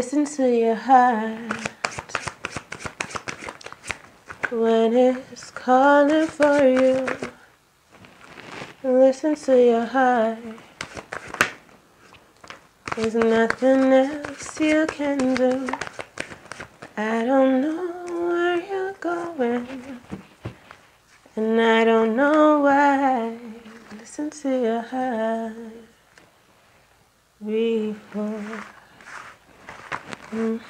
Listen to your heart when it's calling for you. Listen to your heart. There's nothing else you can do. I don't know where you're going, and I don't know why. Listen to your heart before. I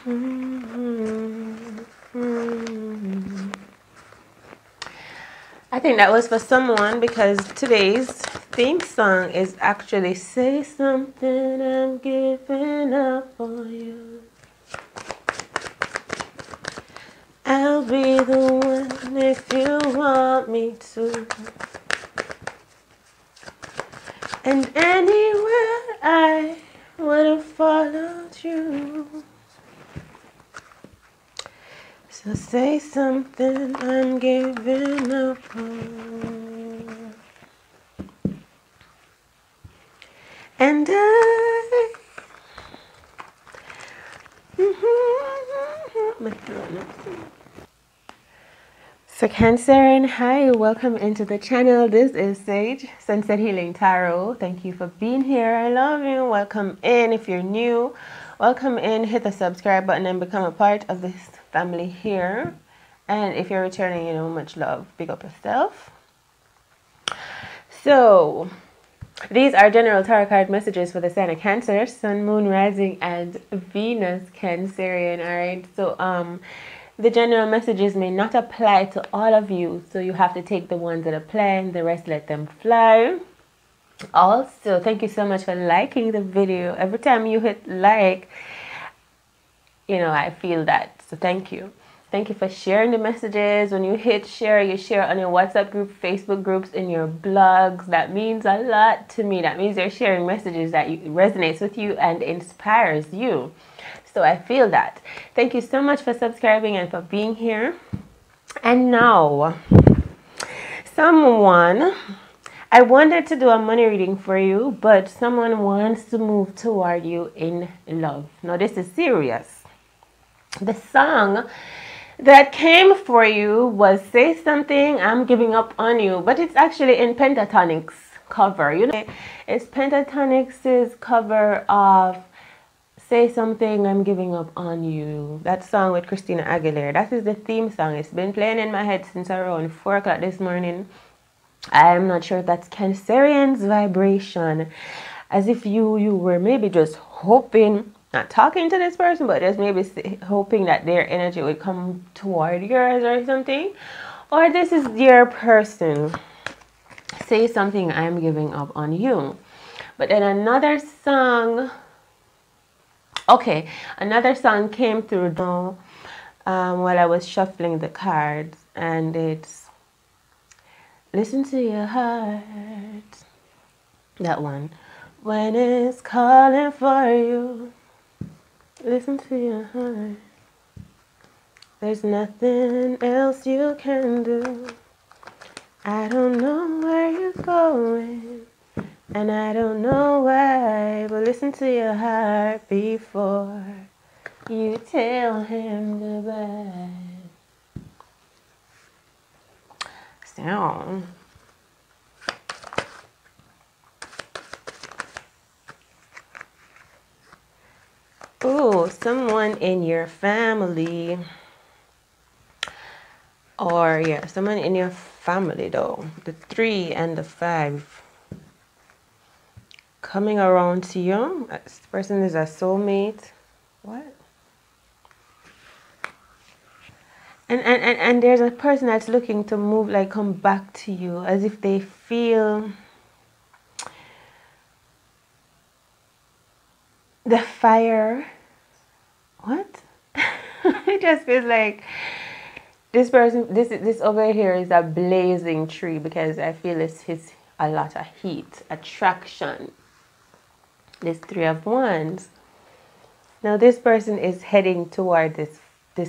think that was for someone, because today's theme song is actually "Say Something, I'm Giving Up on You." I'll be the one if you want me to. And anywhere I would have followed you. So say something, I'm giving up on you. And I... So Cancer and hi, welcome into the channel. This is Sage, Sunset Healing Tarot. Thank you for being here. I love you. Welcome in. If you're new, welcome in. Hit the subscribe button and become a part of this family here. And if you're returning, you know, much love. Big up yourself. So these are general tarot card messages for the sign of Cancer, Sun, Moon, Rising, and Venus, Cancerian. All right. So the general messages may not apply to all of you, so you have to take the ones that apply and the rest let them fly. Also, thank you so much for liking the video. Every time you hit like, you know, I feel that. So thank you. Thank you for sharing the messages. When you hit share, you share on your WhatsApp group, Facebook groups, in your blogs. That means a lot to me. That means you're sharing messages that resonates with you and inspires you. So I feel that. Thank you so much for subscribing and for being here. And now, someone, I wanted to do a money reading for you, but someone wants to move toward you in love. Now, this is serious. The song that came for you was "Say Something, I'm Giving Up on You," but it's actually in Pentatonix cover. You know, it's Pentatonix's cover of "Say Something, I'm Giving Up on You." That song with Christina Aguilera. That is the theme song. It's been playing in my head since around 4 o'clock this morning. I'm not sure if that's Cancerian's vibration. As if you were maybe just hoping, not talking to this person, but just maybe hoping that their energy would come toward yours or something. Or this is your person. "Say something, I'm giving up on you." But then another song... Okay, another song came through while I was shuffling the cards, and it's "Listen to your heart." That one. When it's calling for you, listen to your heart. There's nothing else you can do. I don't know where you're going, and I don't know why, but listen to your heart before you tell him goodbye. So, ooh, someone in your family, or yeah, someone in your family though, the 3 and the 5. Coming around to you. This person is a soulmate. What? And there's a person that's looking to move, like come back to you, as if they feel the fire. What? It just feels like this person, this over here is a blazing tree, because I feel it's a lot of heat, attraction. This 3 of Wands. Now this person is heading toward this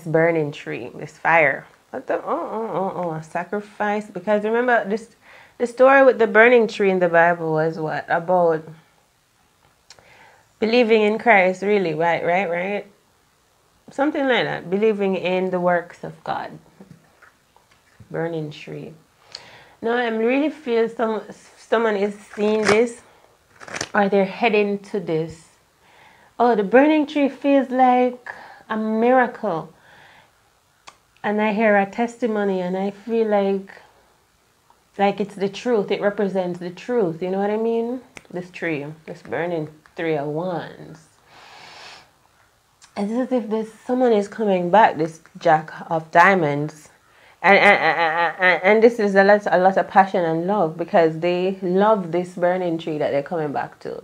burning tree, this fire. What the? Sacrifice. Because remember, the story with the burning tree in the Bible was what? About believing in Christ, really, right? Something like that. Believing in the works of God. Burning tree. Now I'm really feel someone is seeing this, or they're heading to this. Oh, the burning tree feels like a miracle. And I hear a testimony and I feel like it's the truth. It represents the truth. You know what I mean? This tree, this burning three of wands. It's as if someone is coming back, this Jack of Diamonds. And this is a lot of passion and love, because they love this burning tree that they're coming back to.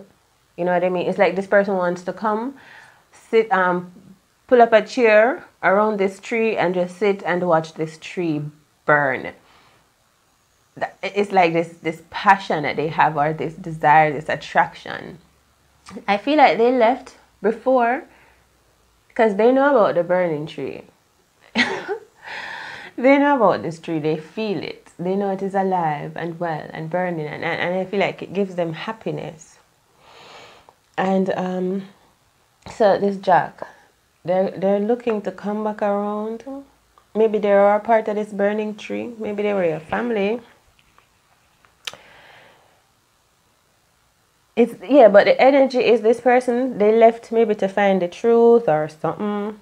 You know what I mean? It's like this person wants to come, sit, pull up a chair around this tree and just sit and watch this tree burn. It's like this passion that they have, or this desire, this attraction. I feel like they left before because they know about the burning tree. They know about this tree. They feel it. They know it is alive and well and burning. And I feel like it gives them happiness. And so this Jack, they're looking to come back around. Maybe they are a part of this burning tree. Maybe they were your family. It's, yeah, but the energy is this person, they left maybe to find the truth or something.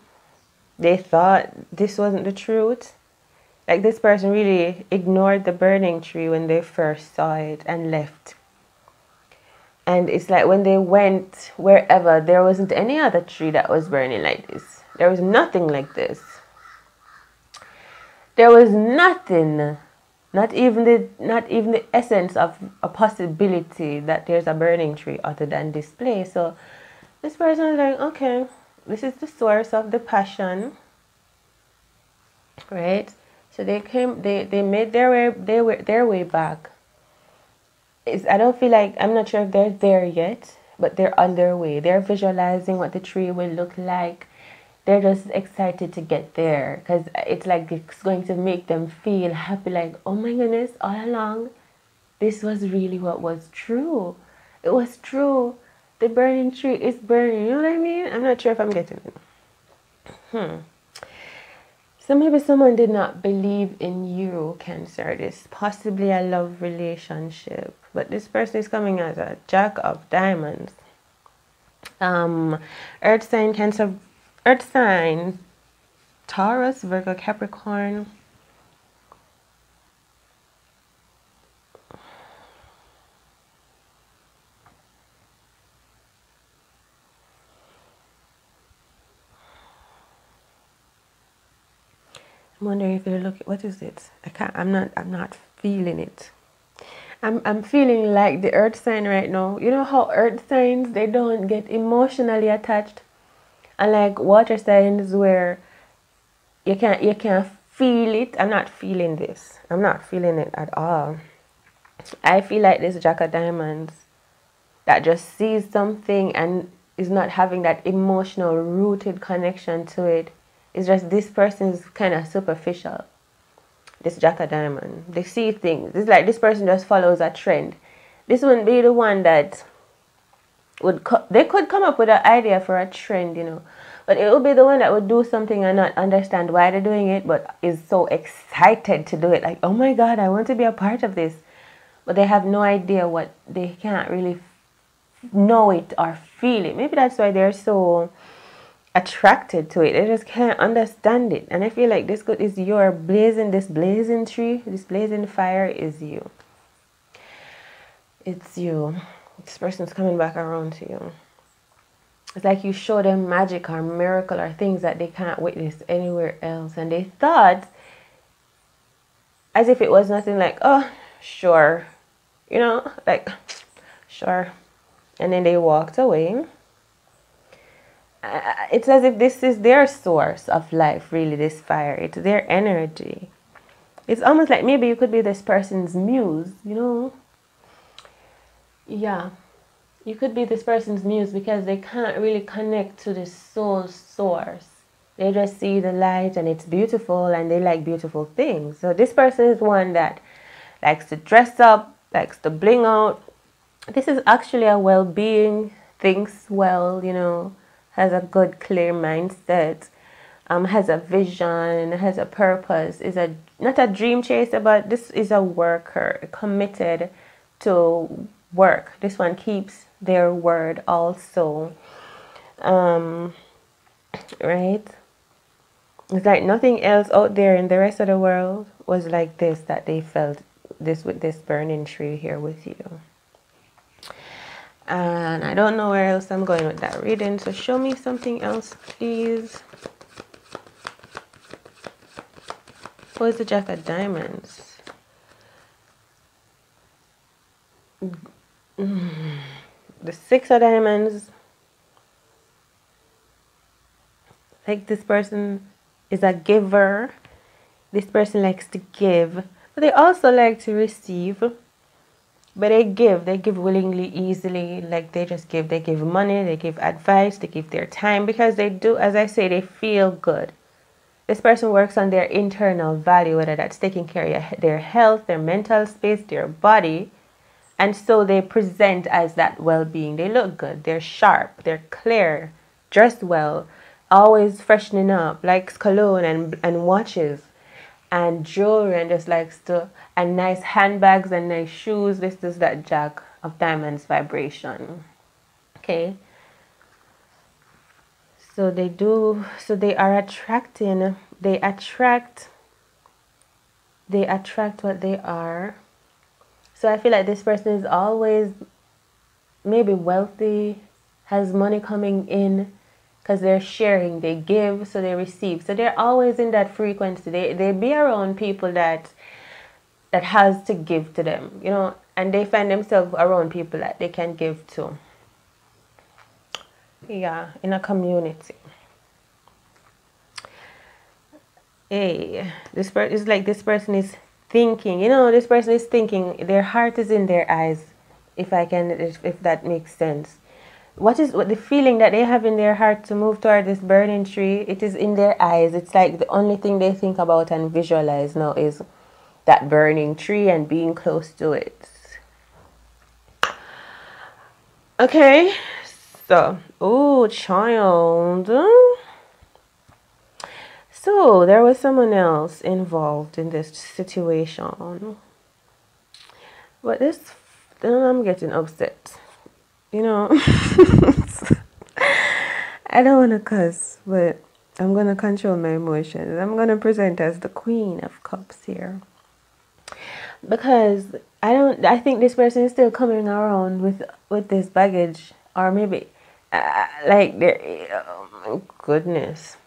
They thought this wasn't the truth. Like this person really ignored the burning tree when they first saw it and left. And it's like when they went wherever, there wasn't any other tree that was burning like this. There was nothing like this. There was nothing, not even the essence of a possibility that there's a burning tree other than this place. So this person is like, okay, this is the source of the passion, right? So they came, they made their way back. I don't feel like, I'm not sure if they're there yet, but they're on their way. They're visualizing what the tree will look like. They're just excited to get there, because it's like it's going to make them feel happy. Like, oh my goodness, all along, this was really what was true. It was true. The burning tree is burning. You know what I mean? I'm not sure if I'm getting it. So maybe someone did not believe in you, Cancer. This possibly a love relationship, but this person is coming as a Jack of Diamonds. Earth sign Cancer, Earth sign Taurus, Virgo, Capricorn. I'm wondering if you're looking, what is it? I'm not feeling it. I'm feeling like the earth sign right now. You know how earth signs, they don't get emotionally attached, unlike water signs where you can't feel it. I'm not feeling this. I'm not feeling it at all. I feel like this Jack of Diamonds that just sees something and is not having that emotional rooted connection to it. It's just this person is kind of superficial. This Jack of Diamond. They see things. It's like this person just follows a trend. This wouldn't be the one that would... They could come up with an idea for a trend, you know. But it would be the one that would do something and not understand why they're doing it, but is so excited to do it. Like, oh my God, I want to be a part of this. But they have no idea what... They can't really know it or feel it. Maybe that's why they're so... attracted to it. They just can't understand it. And I feel like this good is your blazing, this blazing tree, this blazing fire is you. It's you. This person's coming back around to you. It's like you show them magic or miracle or things that they can't witness anywhere else. And they thought as if it was nothing, like, oh, sure. You know, like, sure. And then they walked away. It's as if this is their source of life, really, this fire. It's their energy. It's almost like maybe you could be this person's muse, you know. Yeah. You could be this person's muse because they can't really connect to the soul source. They just see the light and it's beautiful and they like beautiful things. So this person is one that likes to dress up, likes to bling out. This is actually a well-being, thinks well, you know. Has a good, clear mindset. has a vision, has a purpose, is a not a dream chaser, but this is a worker, committed to work. This one keeps their word also, right? It's like nothing else out there in the rest of the world was like this, that they felt this with this burning tree here with you. And I don't know where else I'm going with that reading, so show me something else, please. What is the Jack of Diamonds? The Six of Diamonds. Like, this person is a giver. This person likes to give, but they also like to receive. But they give willingly, easily. Like, they just give. They give money, they give advice, they give their time, because they do, as I say, they feel good. This person works on their internal value, whether that's taking care of their health, their mental space, their body. And so they present as that well-being. They look good, they're sharp, they're clear, dressed well, always freshening up, likes cologne and watches and jewelry, and just likes to, and nice handbags and nice shoes. This is that Jack of Diamonds vibration. Okay, so they do, so they are attracting, they attract what they are. So I feel like this person is always maybe wealthy, has money coming in, because they're sharing, they give, so they receive. So they're always in that frequency. They be around people that has to give to them, you know, and they find themselves around people that they can give to. Yeah, in a community. Hey, this person is like, this person is thinking, you know, this person is thinking, their heart is in their eyes, if that makes sense. What the feeling that they have in their heart to move toward this burning tree, it is in their eyes. It's like the only thing they think about and visualize now is that burning tree and being close to it. Okay, so, oh child, so there was someone else involved in this situation, but this, I'm getting upset, you know. I don't want to cuss, but I'm going to control my emotions. I'm going to present as the Queen of Cups here, because I think this person is still coming around with this baggage, or maybe like, oh my goodness,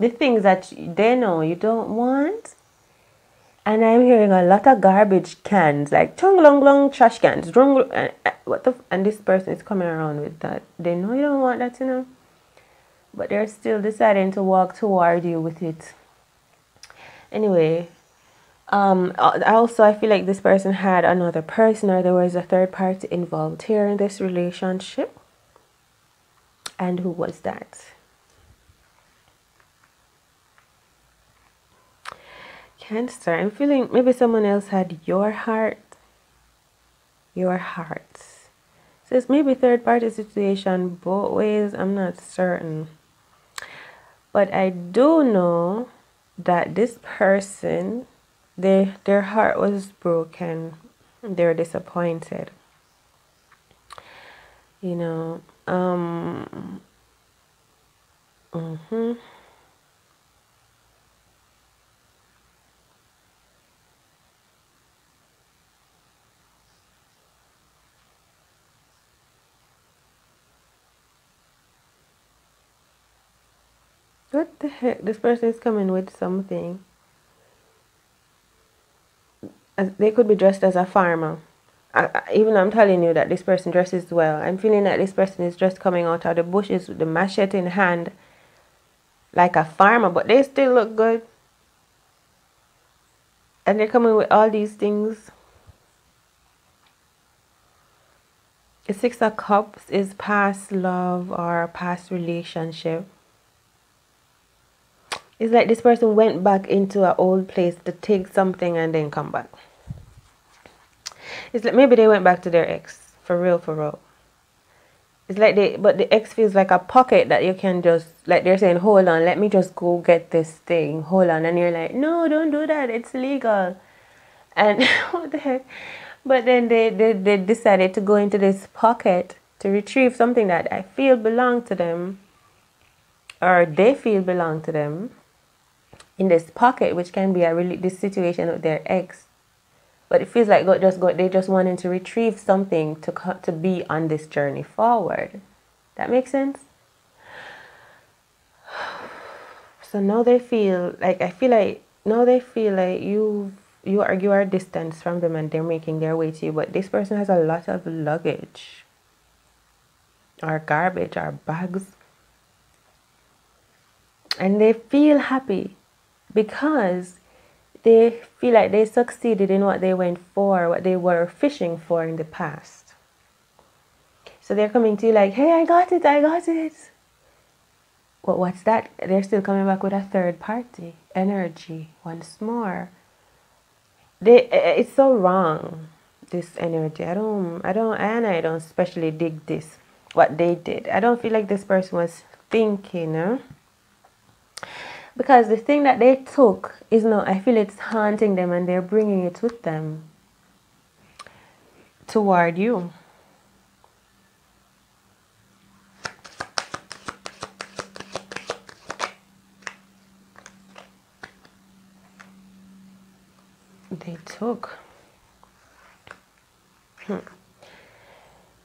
the things that they know you don't want. And I'm hearing a lot of garbage cans, like chung long long trash cans, and this person is coming around with that. They know you don't want that, you know, but they're still deciding to walk toward you with it. Anyway, also I feel like this person had another person, or there was a third party involved here in this relationship. And who was that? Cancer, I'm feeling maybe someone else had your heart. Your heart. So it's maybe third party situation both ways. I'm not certain. But I do know that this person, their heart was broken. They're disappointed. You know, what the heck? This person is coming with something. They could be dressed as a farmer. Even I'm telling you that this person dresses well. I'm feeling that this person is just coming out of the bushes with the machete in hand, like a farmer, but they still look good. And they're coming with all these things. The Six of Cups is past love or past relationship. It's like this person went back into an old place to take something and then come back. It's like maybe they went back to their ex. For real, for real. It's like the X feels like a pocket that you can just, like they're saying, hold on, let me just go get this thing. Hold on. And you're like, no, don't do that. It's legal. And what the heck? But then they decided to go into this pocket to retrieve something that I feel belonged to them, or they feel belonged to them, in this pocket, which can be a really this situation with their ex. But it feels like they just wanted to retrieve something to be on this journey forward. That makes sense? So now they feel like, you are distanced from them and they're making their way to you. But this person has a lot of luggage or garbage or bags. And they feel happy because they feel like they succeeded in what they went for, what they were fishing for in the past. So they're coming to you like, hey, I got it, I got it. But what's that? They're still coming back with a third party energy once more. It's so wrong, this energy. I don't especially dig this, what they did. I don't feel like this person was thinking, huh? Because the thing that they took is not, I feel it's haunting them and they're bringing it with them toward you.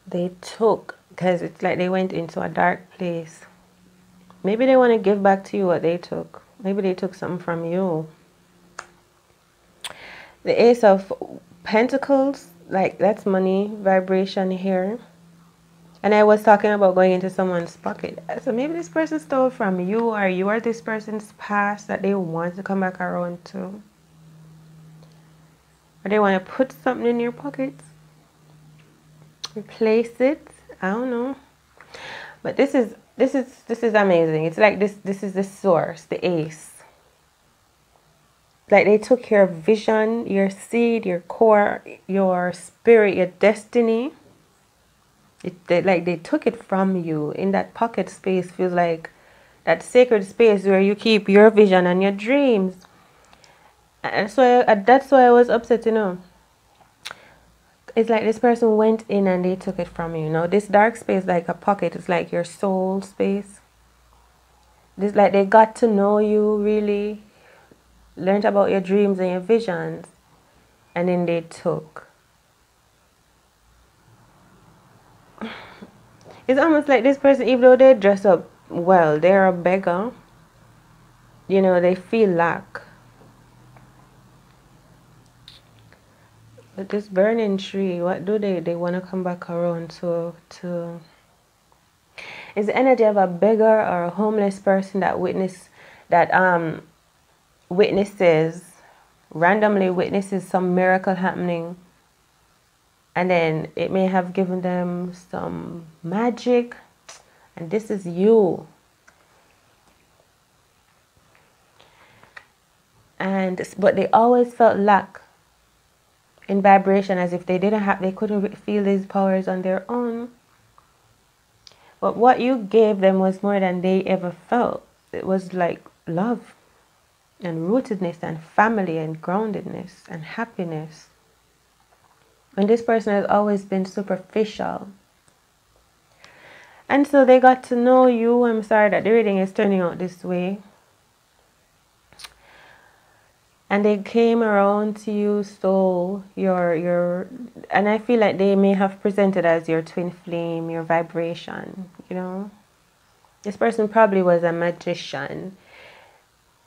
They took because it's like they went into a dark place. Maybe they want to give back to you what they took. Maybe they took something from you. The Ace of Pentacles, like that's money vibration here. And I was talking about going into someone's pocket. So maybe this person stole from you, or you are this person's past that they want to come back around to. Or they want to put something in your pockets. Replace it. I don't know. But this is amazing. It's like this is the source, the ace. Like they took your vision, your seed, your core, your spirit, your destiny. They took it from you. In that pocket space feels like that sacred space where you keep your vision and your dreams. And so that's why I was upset, you know. It's like this person went in and they took it from you. Now this dark space, like a pocket, is like your soul space. This, like they got to know you really, learned about your dreams and your visions, and then they took. It's almost like this person, even though they dress up well, they're a beggar. You know, they feel lack. But this burning tree, what do they want to come back around to? It's the energy of a beggar or a homeless person that randomly witnesses some miracle happening, and then it may have given them some magic, and this is you. But they always felt lack in vibration, as if they couldn't feel these powers on their own. But what you gave them was more than they ever felt. It was like love and rootedness and family and groundedness and happiness. And this person has always been superficial. And so they got to know you. I'm sorry that the reading is turning out this way. And they came around to you, stole your, and I feel like they may have presented as your twin flame, your vibration, you know. This person probably was a magician.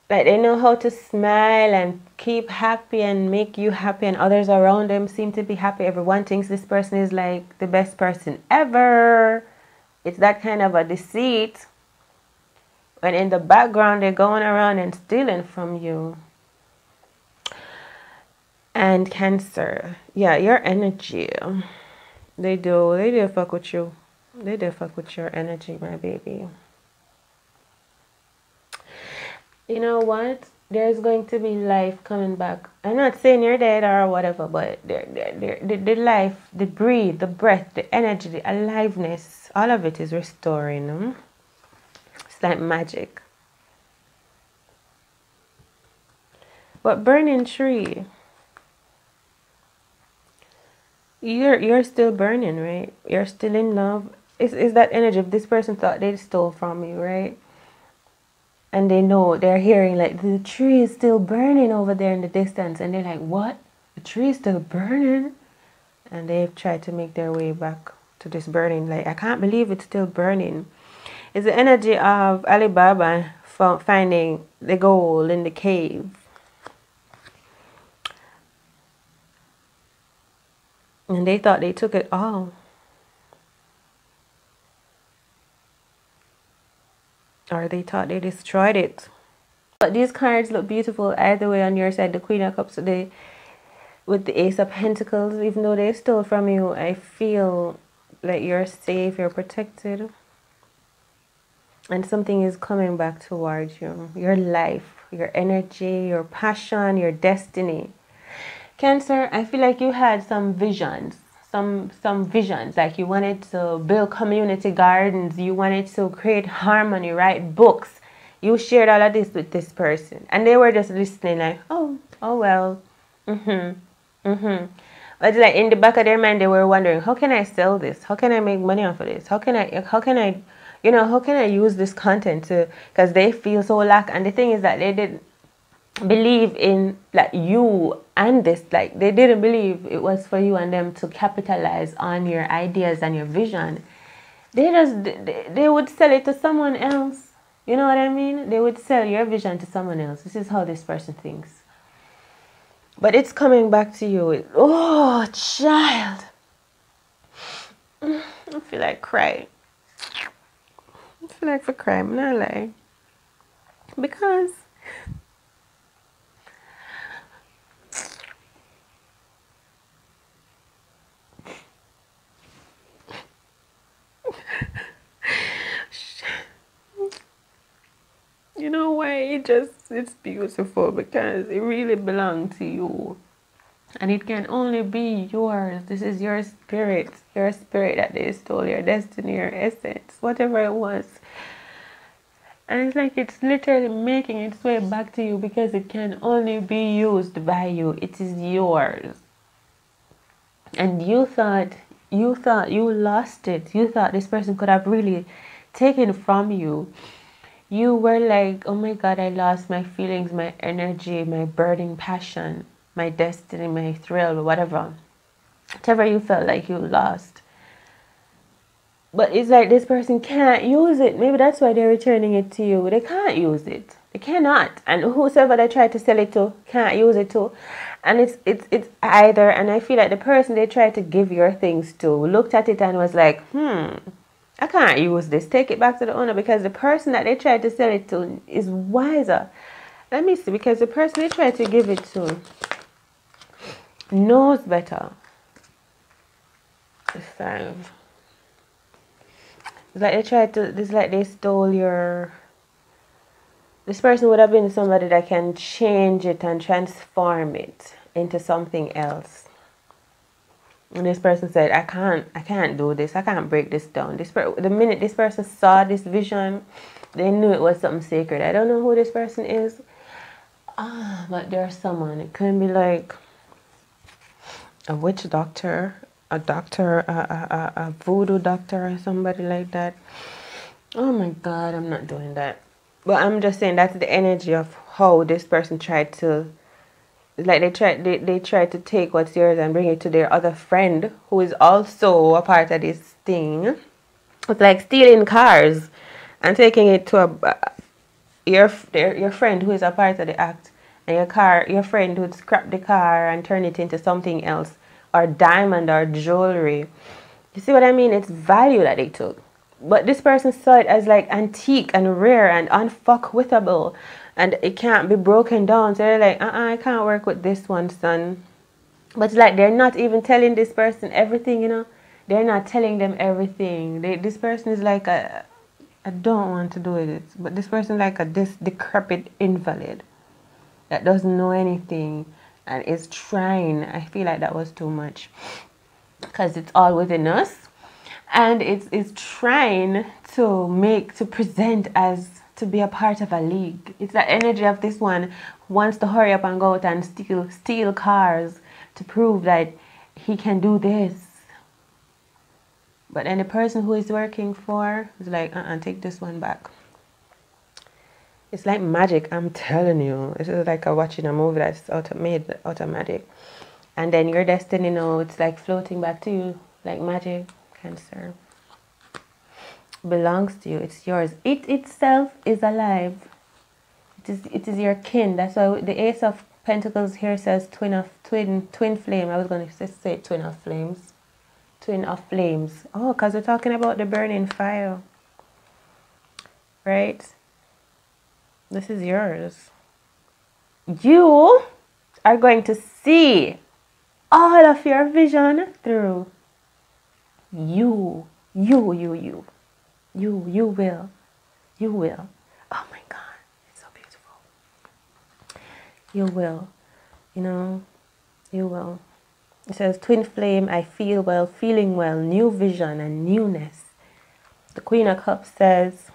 Like they know how to smile and keep happy and make you happy, and others around them seem to be happy. Everyone thinks this person is like the best person ever. It's that kind of a deceit. When in the background they're going around and stealing from you. And Cancer, yeah, your energy, they do fuck with you. They do fuck with your energy, my baby. You know what? there's going to be life coming back. I'm not saying you're dead or whatever, but the life, the breathe, the breath, the energy, the aliveness, all of it is restoring. It's like magic. But burning tree, you're still burning, right? You're still in love. It's that energy of this person thought they stole from you, right? And they know, they're hearing like the tree is still burning over there in the distance. And they're like, what? The tree is still burning? And they've tried to make their way back to this burning. Like, I can't believe it's still burning. It's the energy of Alibaba finding the gold in the cave. And they thought they took it all. Or they thought they destroyed it. But these cards look beautiful either way. On your side, the Queen of Cups today with the Ace of Pentacles. Even though they stole from you, I feel like you're safe, you're protected. And something is coming back towards you. Your life, your energy, your passion, your destiny. Cancer, I feel like you had some visions. Some visions, like you wanted to build community gardens, you wanted to create harmony, write books. You shared all of this with this person and they were just listening like, oh well, but like in the back of their mind they were wondering, how can I sell this? How can I make money off of this? How can I you know, how can I use this content to, because they feel so lack. And the thing is that they didn't believe in like you and this, like they didn't believe it was for you and them to capitalize on your ideas and your vision. They just they would sell it to someone else, you know what I mean? They would sell your vision to someone else. This is how this person thinks. But it's coming back to you. Oh child, I feel like crying. I feel like for crying, I'm not lying, because you know why? It's beautiful, because it really belongs to you and it can only be yours. This is your spirit, your spirit that they stole, your destiny, your essence, whatever it was. And it's like it's literally making its way back to you because it can only be used by you. It is yours. And you thought you lost it. You thought this person could have really taken from you. You were like, oh my God, I lost my feelings, my energy, my burning passion, my destiny, my thrill, whatever. Whatever you felt like you lost. But it's like this person can't use it. Maybe that's why they're returning it to you. They can't use it. They cannot. And whosoever they try to sell it to can't use it to. And it's either. And I feel like the person they tried to give your things to looked at it and was like, I can't use this. Take it back to the owner, because the person that they tried to sell it to is wiser. Let me see, because the person they tried to give it to knows better. It's like they tried to. It's like they stole your. This person would have been somebody that can change it and transform it into something else. And this person said, I can't do this. I can't break this down. The minute this person saw this vision, they knew it was something sacred. I don't know who this person is, but there's someone. It can be like a witch doctor, a doctor, a voodoo doctor, or somebody like that. Oh my God, I'm not doing that. But I'm just saying that's the energy of how this person tried to. Like they try to take what's yours and bring it to their other friend who is also a part of this thing. It's like stealing cars and taking it to your friend who is a part of the act, and your friend would scrap the car and turn it into something else, or diamond or jewelry. You see what I mean? It's value that they took. But this person saw it as like antique and rare and unfuckwithable. And it can't be broken down. So they're like, I can't work with this one, son. But like, they're not even telling this person everything, you know. They're not telling them everything. This person is like, I don't want to do it. But this person like a decrepit invalid. that doesn't know anything and is trying. I feel like that was too much, because it's all within us, and it's trying to present as to be a part of a league. It's the energy of this one wants to hurry up and go out and steal cars to prove that he can do this. But then the person who is working for is like, take this one back. It's like magic, I'm telling you. It's like watching a movie that's automatic. And then your destiny, it's like floating back to you, like magic. Cancer belongs to you. It's yours. It itself is alive. It is your kin. That's why the Ace of Pentacles here says twin flame. I was going to say twin of flames. Twin of flames. Oh, because we're talking about the burning fire, right? This is yours. You are going to see all of your vision through. You will. Oh my God, it's so beautiful. You will. You will. It says twin flame, I feel well, feeling well, new vision and newness. The Queen of Cups says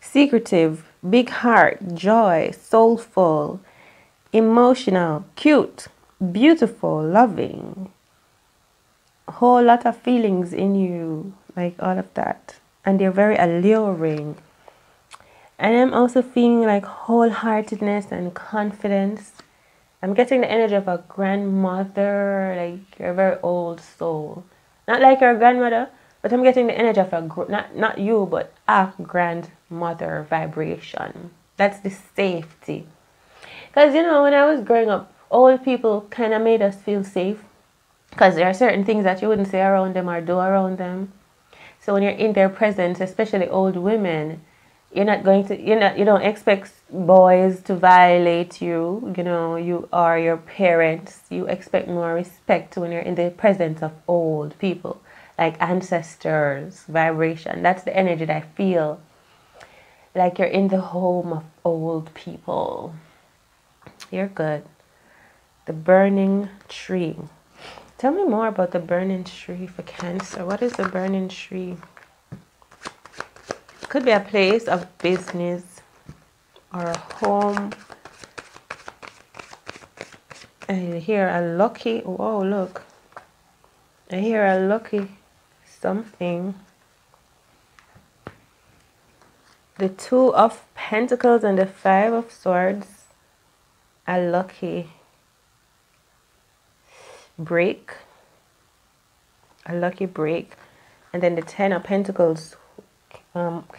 secretive, big heart, joy, soulful, emotional, cute, beautiful, loving. Whole lot of feelings in you, like all of that, and they're very alluring. And I'm also feeling like wholeheartedness and confidence. I'm getting the energy of a grandmother, like you're a very old soul, not like your grandmother, but I'm getting the energy of a not you, but a grandmother vibration. That's the safety, because when I was growing up, old people kind of made us feel safe. Because there are certain things that you wouldn't say around them or do around them. So when you're in their presence, especially old women, you don't expect boys to violate you. You are your parents. You expect more respect when you're in the presence of old people, like ancestors, vibration. That's the energy that I feel. Like you're in the home of old people. You're good. The burning tree. Tell me more about the burning tree for Cancer. What is the burning tree? Could be a place of business or a home. I hear a lucky, whoa, look. I hear a lucky something. The Two of Pentacles and the Five of Swords are lucky. Break, a lucky break, and then the Ten of Pentacles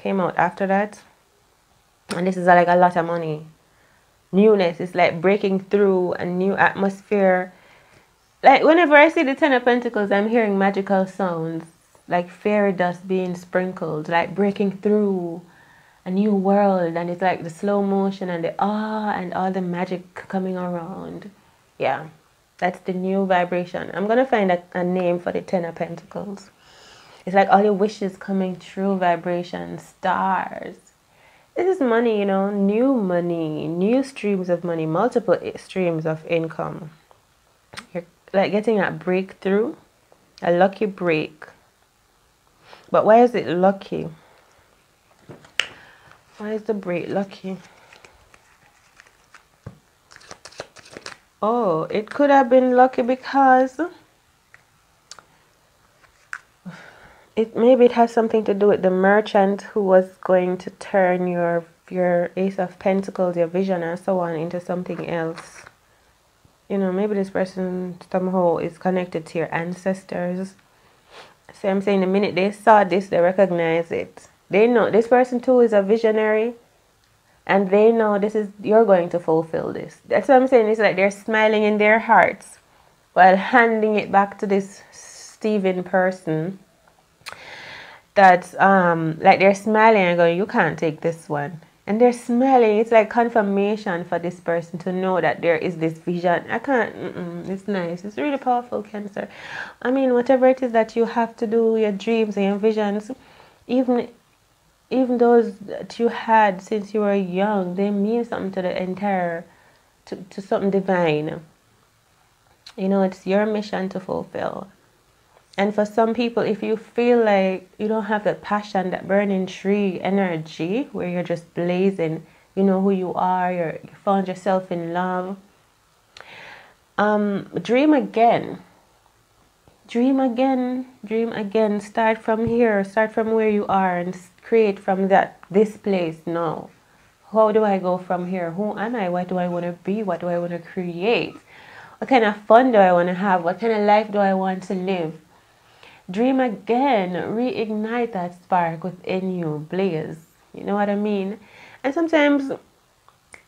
came out after that, and this is like a lot of money, newness. It's like breaking through a new atmosphere. Like whenever I see the Ten of Pentacles, I'm hearing magical sounds, like fairy dust being sprinkled, like breaking through a new world, and it's like the slow motion and the awe and all the magic coming around. Yeah. That's the new vibration. I'm going to find a name for the Ten of Pentacles. It's like all your wishes coming true, vibration, stars. This is money, new money, new streams of money, multiple streams of income. You're like getting that breakthrough, a lucky break. But why is it lucky? Why is the break lucky? Oh, it could have been lucky because maybe it has something to do with the merchant who was going to turn your Ace of Pentacles, your vision and so on, into something else. Maybe this person somehow is connected to your ancestors. So I'm saying the minute they saw this, they recognize it. They know this person too is a visionary. And they know you're going to fulfill this. That's what I'm saying. It's like they're smiling in their hearts while handing it back to this Stephen person. That's like they're smiling and going, you can't take this one. And they're smiling. It's like confirmation for this person to know that there is this vision. I can't. It's nice. It's really powerful, Cancer. I mean, whatever it is that you have to do, your dreams and your visions, even even those that you had since you were young, they mean something to the entire, to something divine. You know, it's your mission to fulfill. And for some people, if you feel like you don't have that passion, that burning tree energy where you're just blazing, you know who you are, you found yourself in love, dream again. Dream again, dream again. Start from here, start from where you are and create from that, this place now. How do I go from here? Who am I? What do I want to be? What do I want to create? What kind of fun do I want to have? What kind of life do I want to live? Dream again. Reignite that spark within you. Blaze. You know what I mean? And sometimes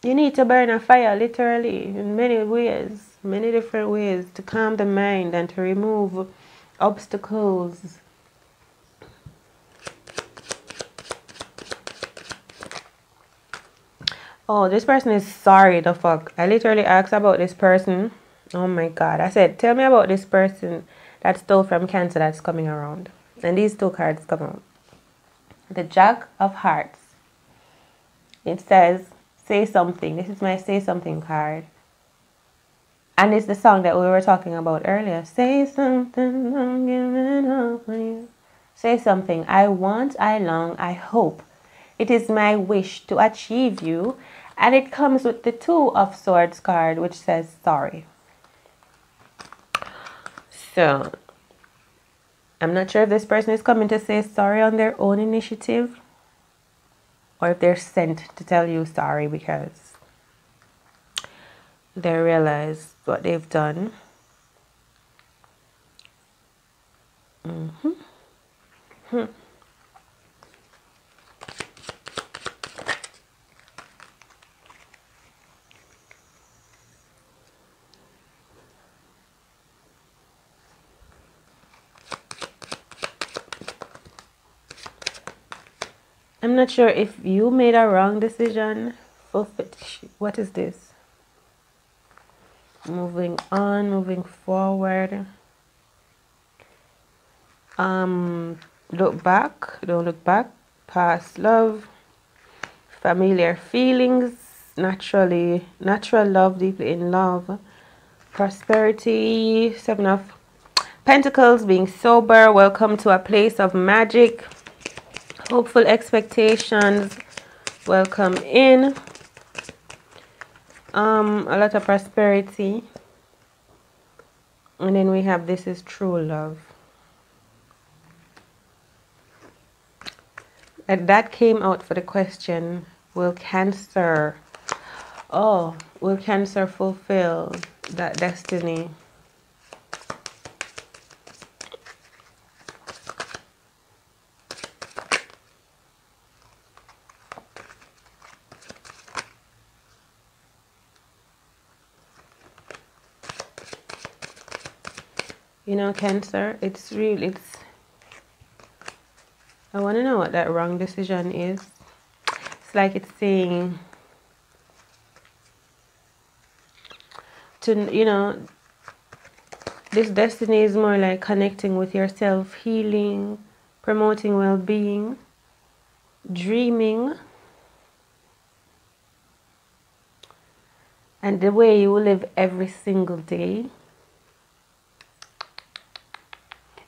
you need to burn a fire, literally, in many ways. Many different ways to calm the mind and to remove obstacles. Oh, this person is sorry, the fuck. I literally asked about this person. Oh my God. I said, tell me about this person that stole from Cancer that's coming around. And these two cards come out. The Jack of Hearts. It says, say something. This is my say something card. And it's the song that we were talking about earlier. Say something, I'm giving up on you. Say something. I want, I long, I hope. It is my wish to achieve you. And it comes with the Two of Swords card, which says sorry. So, I'm not sure if this person is coming to say sorry on their own initiative, or if they're sent to tell you sorry because they realize what they've done. I'm not sure if you made a wrong decision. What is this? Moving on, moving forward. Look back, don't look back. Past love, familiar feelings, natural love, deeply in love, prosperity, Seven of Pentacles, being sober, welcome to a place of magic. Hopeful expectations, welcome in. A lot of prosperity. And then we have this is true love. And that came out for the question, will Cancer, oh, will Cancer fulfill that destiny? You know, Cancer, it's real. I want to know what that wrong decision is. It's like it's saying to, you know, this destiny is more like connecting with yourself, healing, promoting well-being, dreaming. And the way you live every single day.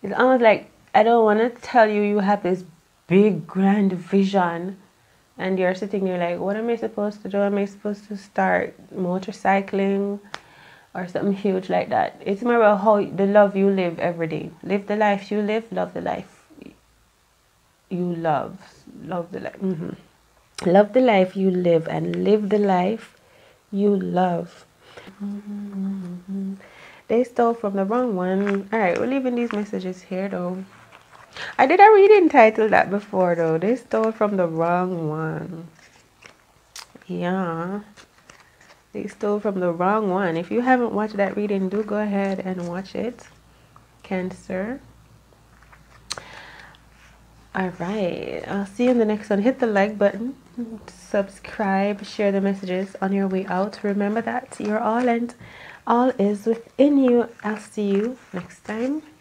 It's almost like, I don't want to tell you you have this big, grand vision. And you're sitting there like, what am I supposed to do? Am I supposed to start motorcycling or something huge like that? It's more about how the love you live every day. Live the life you live. Love the life you love. Love the life. Love the life you live and live the life you love. They stole from the wrong one. Alright, we're leaving these messages here though. I did a reading titled that before though. They stole from the wrong one. Yeah. They stole from the wrong one. If you haven't watched that reading, do go ahead and watch it. Cancer. Alright. I'll see you in the next one. Hit the like button. Subscribe. Share the messages on your way out. Remember that. You're all in. All is within you. I'll see you next time.